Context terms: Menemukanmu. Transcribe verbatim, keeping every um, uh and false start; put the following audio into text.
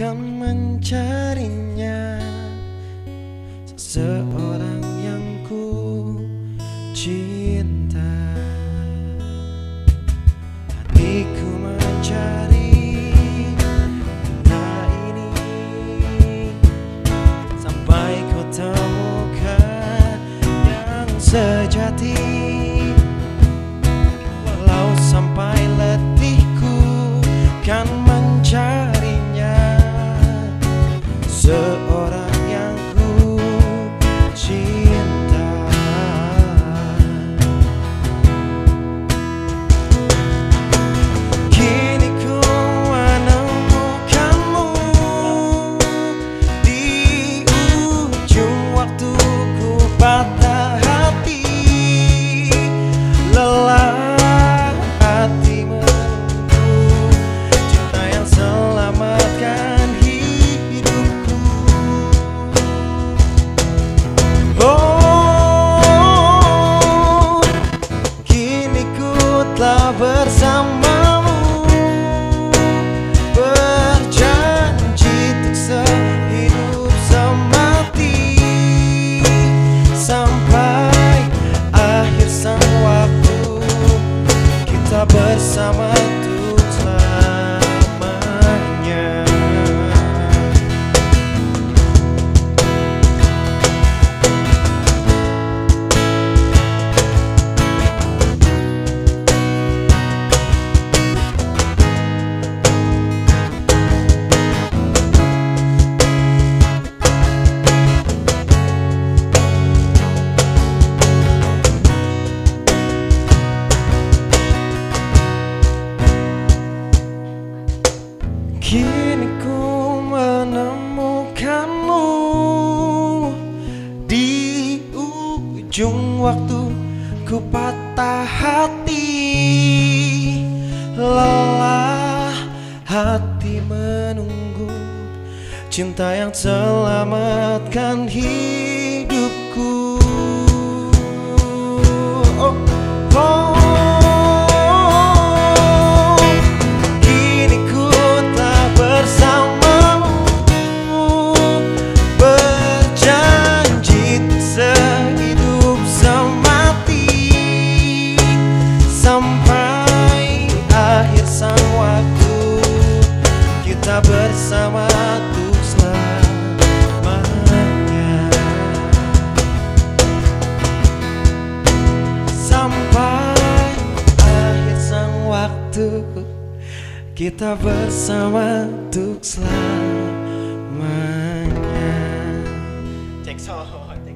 akan mencarinya, seseorang yang ku cinta. Hatiku mencari kata ini sampai ku temukan yang sejati. Bersama untuk selamanya. Kini ku menemukanmu di ujung waktu, ku patah hati, lelah hati menunggu cinta yang selamatkan hidupku. Oh, oh. Bersama untuk selamanya, sampai akhir sang waktu, kita bersama untuk selamanya. Cek soal.